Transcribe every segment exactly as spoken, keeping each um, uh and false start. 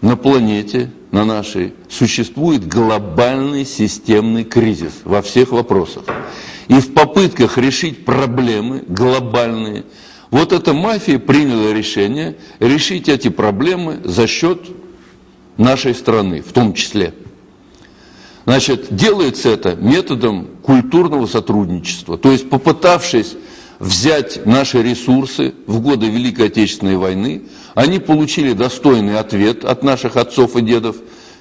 на планете, на нашей, существует глобальный системный кризис во всех вопросах. И в попытках решить проблемы глобальные, вот эта мафия приняла решение решить эти проблемы за счет нашей страны, в том числе. Значит, делается это методом культурного сотрудничества, то есть попытавшись взять наши ресурсы в годы Великой Отечественной войны, они получили достойный ответ от наших отцов и дедов,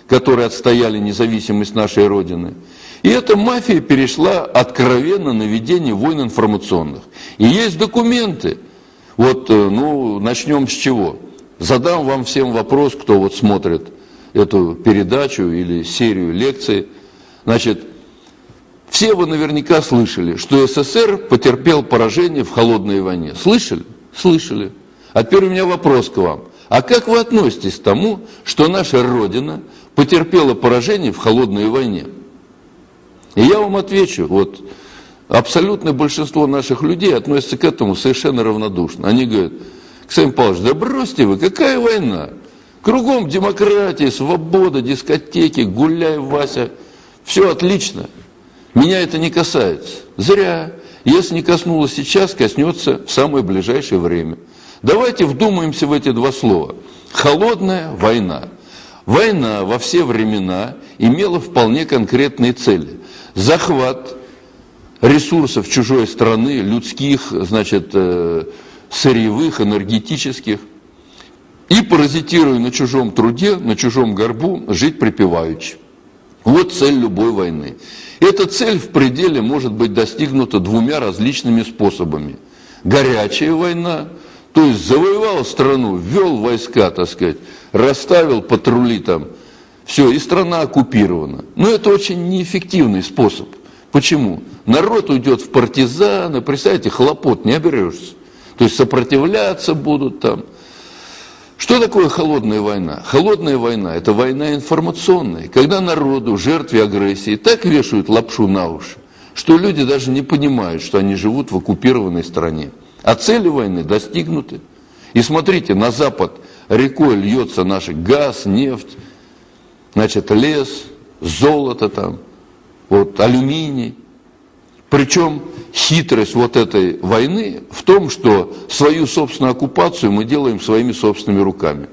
которые отстояли независимость нашей Родины. И эта мафия перешла откровенно на ведение войн информационных. И есть документы. Вот, ну, начнем с чего? Задам вам всем вопрос, кто вот смотрит эту передачу или серию лекций. Значит, все вы наверняка слышали, что СССР потерпел поражение в холодной войне. Слышали? Слышали. А теперь у меня вопрос к вам. А как вы относитесь к тому, что наша Родина потерпела поражение в холодной войне? И я вам отвечу, вот абсолютное большинство наших людей относятся к этому совершенно равнодушно. Они говорят: Ксавье Павлович, да бросьте вы, какая война? Кругом демократия, свобода, дискотеки, гуляй, Вася. Все отлично. Меня это не касается. Зря. Если не коснулось сейчас, коснется в самое ближайшее время. Давайте вдумаемся в эти два слова. Холодная война. Война во все времена имела вполне конкретные цели. Захват ресурсов чужой страны, людских, значит, сырьевых, энергетических. И, паразитируя на чужом труде, на чужом горбу, жить припеваючи. Вот цель любой войны. Эта цель в пределе может быть достигнута двумя различными способами. Горячая война, то есть завоевал страну, ввел войска, так сказать, расставил патрули там, все, и страна оккупирована. Но это очень неэффективный способ. Почему? Народ уйдет в партизаны, представляете, хлопот не оберешься. То есть сопротивляться будут там. Что такое холодная война? Холодная война – это война информационная, когда народу, жертве агрессии, так вешают лапшу на уши, что люди даже не понимают, что они живут в оккупированной стране. А цели войны достигнуты. И смотрите, на запад рекой льется наш газ, нефть, значит, лес, золото там, вот, алюминий. Причем хитрость вот этой войны в том, что свою собственную оккупацию мы делаем своими собственными руками.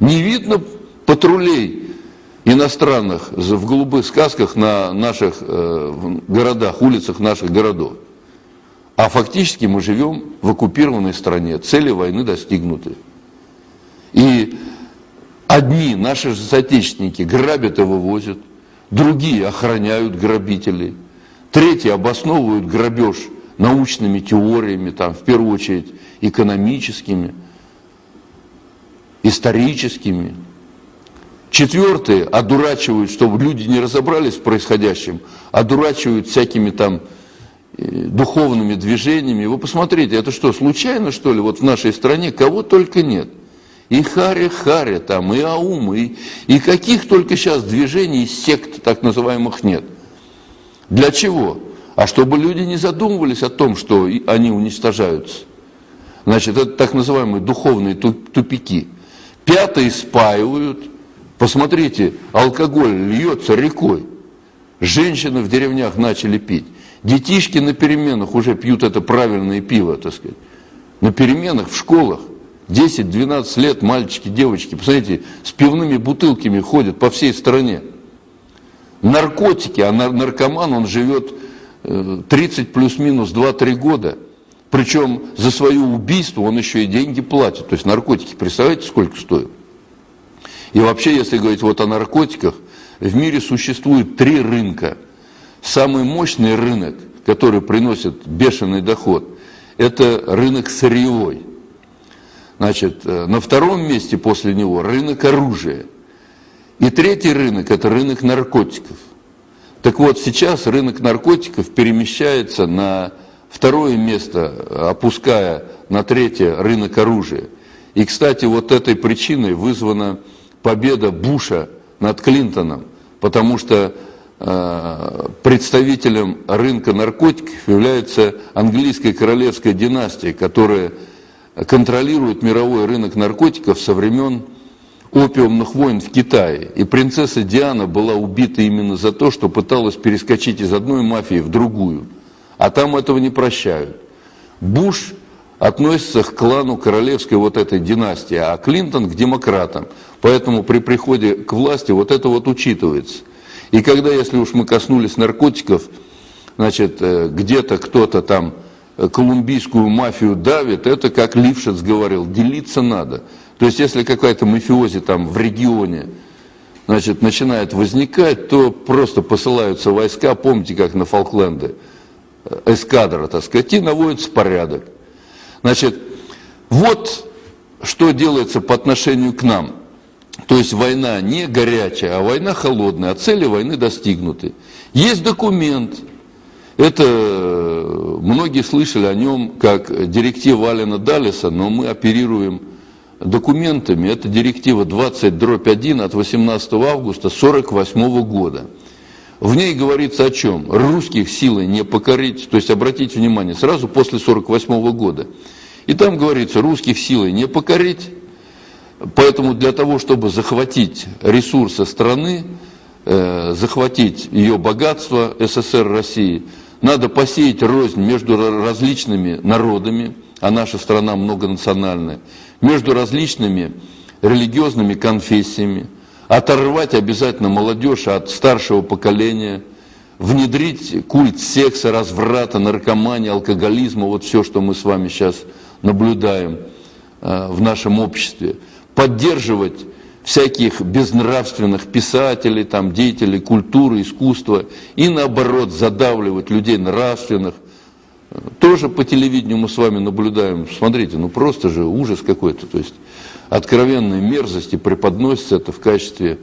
Не видно патрулей иностранных в голубых сказках на наших городах, улицах наших городов. А фактически мы живем в оккупированной стране, цели войны достигнуты. И одни наши же соотечественники грабят и вывозят, другие охраняют грабителей. Третьи обосновывают грабеж научными теориями, там, в первую очередь экономическими, историческими. Четвертые одурачивают, чтобы люди не разобрались в происходящем, одурачивают всякими там духовными движениями. Вы посмотрите, это что, случайно, что ли, вот в нашей стране кого только нет? И харе-харе там, и аум, и, и каких только сейчас движений, сект так называемых нет. Для чего? А чтобы люди не задумывались о том, что они уничтожаются. Значит, это так называемые духовные тупики. Пятые спаивают. Посмотрите, алкоголь льется рекой. Женщины в деревнях начали пить. Детишки на переменах уже пьют это правильное пиво, так сказать. На переменах в школах десять-двенадцать лет мальчики, девочки, посмотрите, с пивными бутылками ходят по всей стране. Наркотики, а наркоман, он живет тридцать плюс-минус два-три года. Причем за свое убийство он еще и деньги платит. То есть наркотики, представляете, сколько стоят? И вообще, если говорить вот о наркотиках, в мире существует три рынка. Самый мощный рынок, который приносит бешеный доход, это рынок сырьевой. Значит, на втором месте после него рынок оружия. И третий рынок – это рынок наркотиков. Так вот, сейчас рынок наркотиков перемещается на второе место, опуская на третье рынок оружия. И, кстати, вот этой причиной вызвана победа Буша над Клинтоном, потому что э, представителем рынка наркотиков является английская королевская династия, которая контролирует мировой рынок наркотиков со времен опиумных войн в Китае. И принцесса Диана была убита именно за то, что пыталась перескочить из одной мафии в другую. А там этого не прощают. Буш относится к клану королевской вот этой династии, а Клинтон к демократам. Поэтому при приходе к власти вот это вот учитывается. И когда, если уж мы коснулись наркотиков, значит, где-то кто-то там колумбийскую мафию давит, это, как Лившиц говорил, делиться надо. То есть, если какая-то мафиози там в регионе, значит, начинает возникать, то просто посылаются войска, помните, как на Фолкленды, эскадра, так сказать, и наводится порядок. Значит, вот что делается по отношению к нам. То есть война не горячая, а война холодная, а цели войны достигнуты. Есть документ, это многие слышали о нем как директива Аллена Даллеса, но мы оперируем документами. Это директива двадцать дробь один от восемнадцатого августа сорок восьмого года. В ней говорится о чем? Русских силой не покорить, то есть обратите внимание, сразу после сорок восьмого года. И там говорится, русских силой не покорить, поэтому для того, чтобы захватить ресурсы страны, э, захватить ее богатство СССР, России, надо посеять рознь между различными народами, а наша страна многонациональная, между различными религиозными конфессиями, оторвать обязательно молодежь от старшего поколения, внедрить культ секса, разврата, наркомании, алкоголизма, вот все, что мы с вами сейчас наблюдаем э, в нашем обществе, поддерживать всяких безнравственных писателей, там, деятелей культуры, искусства, и наоборот задавливать людей нравственных. Тоже по телевидению мы с вами наблюдаем, смотрите, ну просто же ужас какой-то, то есть откровенные мерзости преподносятся это в качестве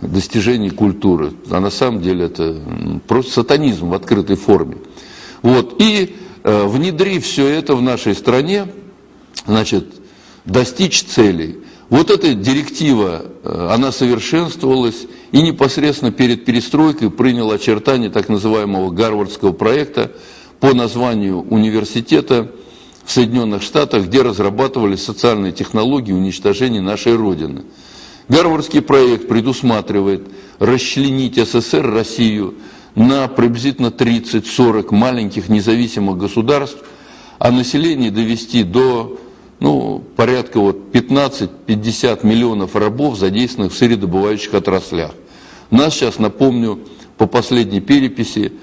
достижений культуры, а на самом деле это просто сатанизм в открытой форме. Вот, и э, внедрив все это в нашей стране, значит, достичь целей. Вот эта директива, э, она совершенствовалась и непосредственно перед перестройкой приняла очертания так называемого Гарвардского проекта по названию университета в Соединенных Штатах, где разрабатывались социальные технологии уничтожения нашей Родины. Гарвардский проект предусматривает расчленить СССР, Россию на приблизительно тридцать-сорок маленьких независимых государств, а население довести до ну, порядка вот пятнадцати-пятидесяти миллионов рабов, задействованных в сыредобывающих отраслях. Нас сейчас, напомню, по последней переписи,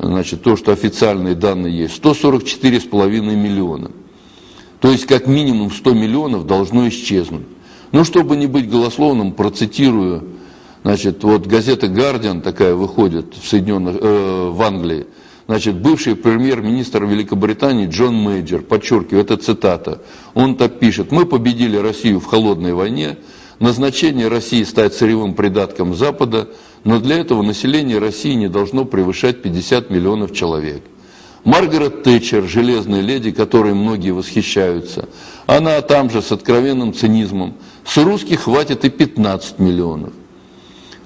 значит, то, что официальные данные есть, сто сорок четыре с половиной миллиона. То есть, как минимум сто миллионов должно исчезнуть. Ну, чтобы не быть голословным, процитирую, значит, вот газета «Гардиан» такая выходит в, Соединенных, э, в Англии, значит, бывший премьер-министр Великобритании Джон Мейджер, подчеркиваю, это цитата, он так пишет: «Мы победили Россию в холодной войне, назначение России стать сырьевым придатком Запада, но для этого население России не должно превышать пятидесяти миллионов человек». Маргарет Тэтчер, железная леди, которой многие восхищаются, она там же с откровенным цинизмом: с русских хватит и пятнадцати миллионов.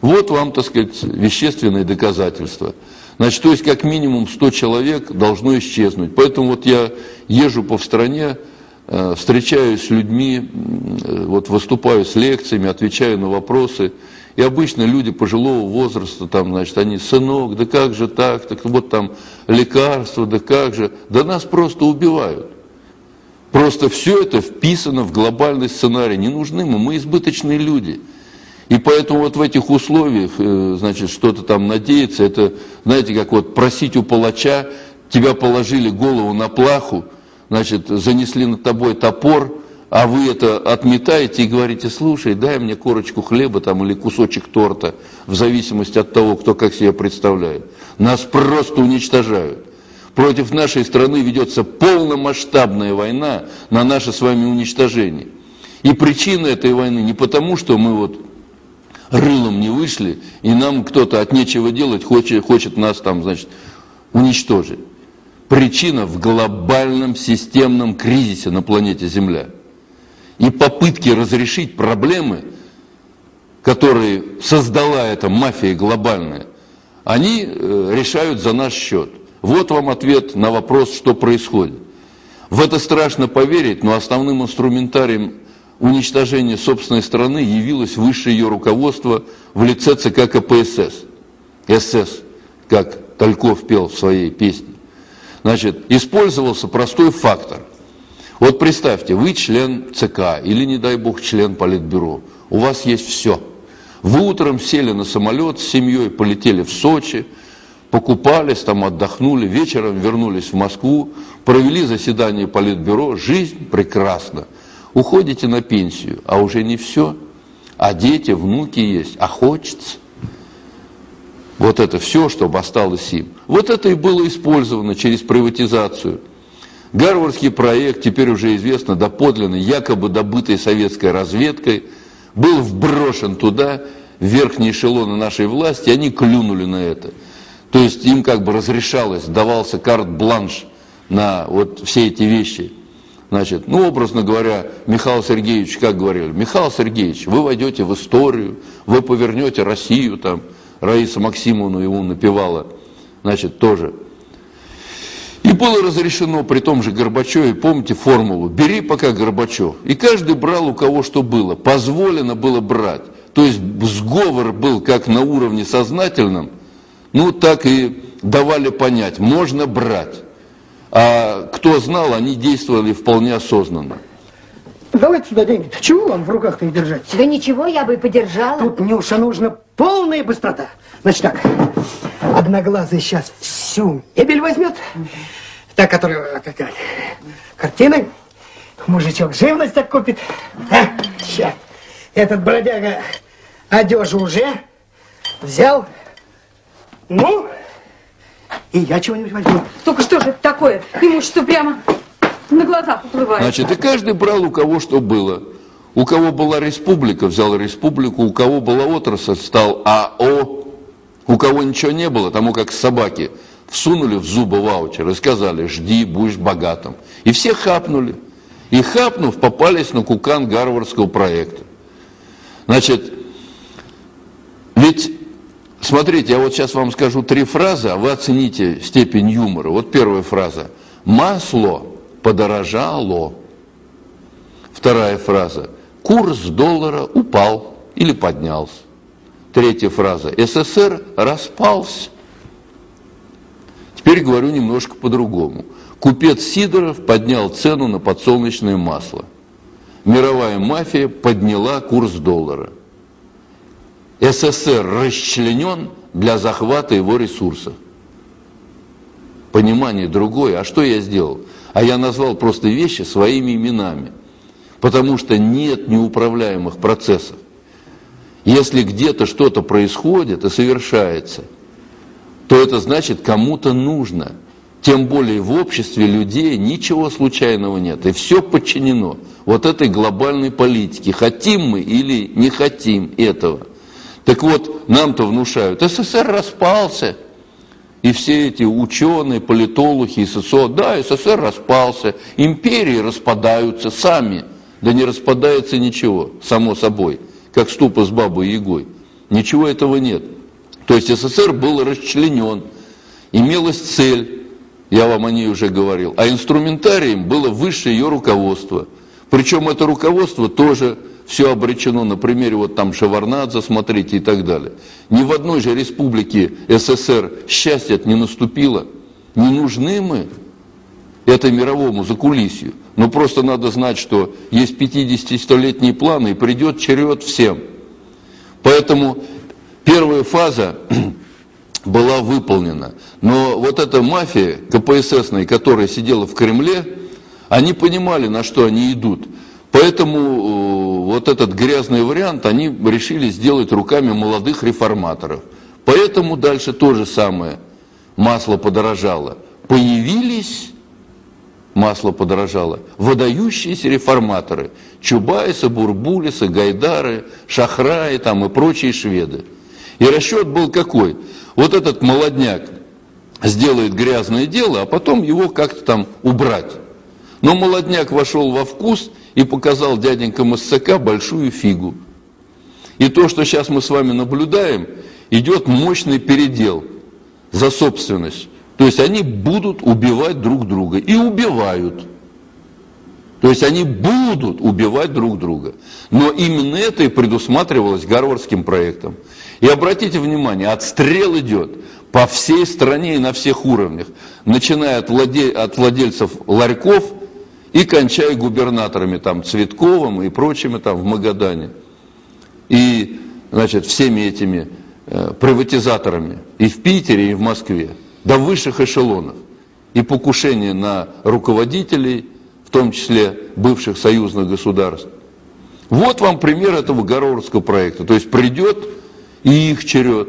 Вот вам, так сказать, вещественные доказательства. Значит, то есть как минимум сто человек должно исчезнуть. Поэтому вот я езжу по стране, встречаюсь с людьми, вот выступаю с лекциями, отвечаю на вопросы. И обычно люди пожилого возраста, там, значит, они: сынок, да как же так, так вот там лекарства, да как же, да нас просто убивают. Просто все это вписано в глобальный сценарий, не нужны мы, мы избыточные люди. И поэтому вот в этих условиях, значит, что-то там надеяться, это, знаете, как вот просить у палача, тебя положили голову на плаху, значит, занесли над тобой топор, а вы это отметаете и говорите: слушай, дай мне корочку хлеба там, или кусочек торта, в зависимости от того, кто как себя представляет. Нас просто уничтожают. Против нашей страны ведется полномасштабная война на наше с вами уничтожение. И причина этой войны не потому, что мы вот рылом не вышли, и нам кто-то от нечего делать хочет, хочет нас там, значит, уничтожить. Причина в глобальном системном кризисе на планете Земля. И попытки разрешить проблемы, которые создала эта мафия глобальная, они решают за наш счет. Вот вам ответ на вопрос, что происходит. В это страшно поверить, но основным инструментарием уничтожения собственной страны явилось высшее ее руководство в лице ЦК КПСС, СС, как Тальков пел в своей песне. Значит, использовался простой фактор. Вот представьте, вы член ЦК или, не дай бог, член Политбюро. У вас есть все. Вы утром сели на самолет, с семьей полетели в Сочи, покупались, там отдохнули, вечером вернулись в Москву, провели заседание Политбюро, жизнь прекрасна. Уходите на пенсию, а уже не все, а дети, внуки есть, а хочется. Вот это все, чтобы осталось им. Вот это и было использовано через приватизацию. Гарвардский проект, теперь уже известно доподлинно, якобы добытый советской разведкой, был вброшен туда, в верхние эшелоны нашей власти, и они клюнули на это. То есть им как бы разрешалось, давался карт-бланш на вот все эти вещи. Значит, ну, образно говоря, Михаил Сергеевич, как говорили, Михаил Сергеевич, вы войдете в историю, вы повернете Россию, там, Раиса Максимовна ему напевала, значит, тоже. И было разрешено при том же Горбачеве, помните формулу, бери пока Горбачев. И каждый брал у кого что было, позволено было брать. То есть сговор был как на уровне сознательном, ну, так и давали понять, можно брать. А кто знал, они действовали вполне осознанно. Давайте сюда деньги. Чего вам в руках-то их держать? Да ничего, я бы и подержала. Тут мне уж нужна полная быстрота. Значит так, Одноглазый сейчас всю мебель возьмет, та, которая какая, картины, мужичок живность откупит. А, сейчас, этот бродяга одежу уже взял, ну... И я чего-нибудь возьму. Только что же это такое? Ему что, прямо на глазах уплывает? Значит, и каждый брал у кого что было. У кого была республика, взял республику. У кого была отрасль, стал АО. У кого ничего не было, тому как собаки всунули в зубы ваучер и сказали, жди, будешь богатым. И все хапнули. И хапнув, попались на кукан Гарвардского проекта. Значит, ведь... Смотрите, я вот сейчас вам скажу три фразы, а вы оцените степень юмора. Вот первая фраза. Масло подорожало. Вторая фраза. Курс доллара упал или поднялся. Третья фраза. СССР распался. Теперь говорю немножко по-другому. Купец Сидоров поднял цену на подсолнечное масло. Мировая мафия подняла курс доллара. СССР расчленен для захвата его ресурсов. Понимание другое. А что я сделал? А я назвал просто вещи своими именами. Потому что нет неуправляемых процессов. Если где-то что-то происходит и совершается, то это значит кому-то нужно. Тем более в обществе людей ничего случайного нет. И все подчинено вот этой глобальной политике. Хотим мы или не хотим этого. Так вот, нам-то внушают, СССР распался, и все эти ученые, политологи, ССО, да, СССР распался, империи распадаются сами, да не распадается ничего, само собой, как ступа с бабой Ягой, ничего этого нет. То есть СССР был расчленен, имелась цель, я вам о ней уже говорил, а инструментарием было высшее ее руководство, причем это руководство тоже все обречено на примере вот там Шаварнадзе, смотрите, и так далее. Ни в одной же республике СССР счастья не наступило. Не нужны мы это мировому закулисью. Но просто надо знать, что есть пятидесятистолетние планы, и придет черед всем. Поэтому первая фаза была выполнена. Но вот эта мафия КПССная, которая сидела в Кремле, они понимали, на что они идут. Поэтому вот этот грязный вариант они решили сделать руками молодых реформаторов. Поэтому дальше то же самое. Масло подорожало. Появились, масло подорожало, выдающиеся реформаторы. Чубайса, Бурбулиса, Гайдары, Шахраи там и прочие шведы. И расчет был какой? Вот этот молодняк сделает грязное дело, а потом его как-то там убрать. Но молодняк вошел во вкус и показал дяденькам из ЦК большую фигу. И то, что сейчас мы с вами наблюдаем, идет мощный передел за собственность. То есть они будут убивать друг друга. И убивают. То есть они будут убивать друг друга. Но именно это и предусматривалось Гарвардским проектом. И обратите внимание, отстрел идет по всей стране и на всех уровнях, начиная от, владель, от владельцев ларьков и кончая губернаторами, там, Цветковым и прочими там в Магадане. И, значит, всеми этими э, приватизаторами и в Питере, и в Москве, до высших эшелонов. И покушение на руководителей, в том числе бывших союзных государств. Вот вам пример этого Гарвардского проекта. То есть придет и их черед.